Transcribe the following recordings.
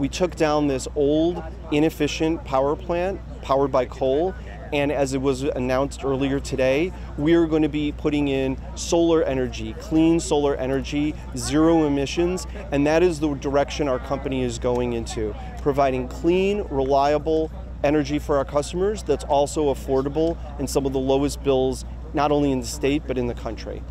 We took down this old, inefficient power plant powered by coal, and as it was announced earlier today, we are going to be putting in solar energy, clean solar energy, zero emissions, and that is the direction our company is going into, providing clean, reliable energy for our customers that's also affordable and some of the lowest bills, not only in the state, but in the country.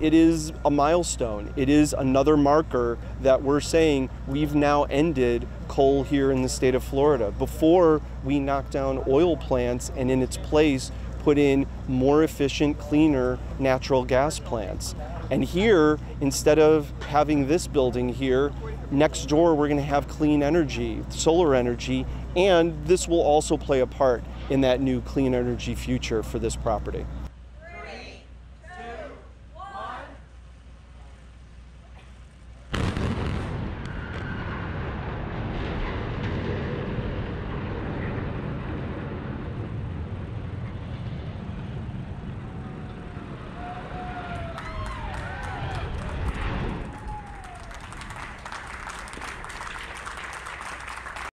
It is a milestone. It is another marker that we're saying we've now ended coal here in the state of Florida. Before, we knocked down oil plants and in its place put in more efficient, cleaner natural gas plants. And here, instead of having this building here, next door we're going to have clean energy, solar energy, and this will also play a part in that new clean energy future for this property.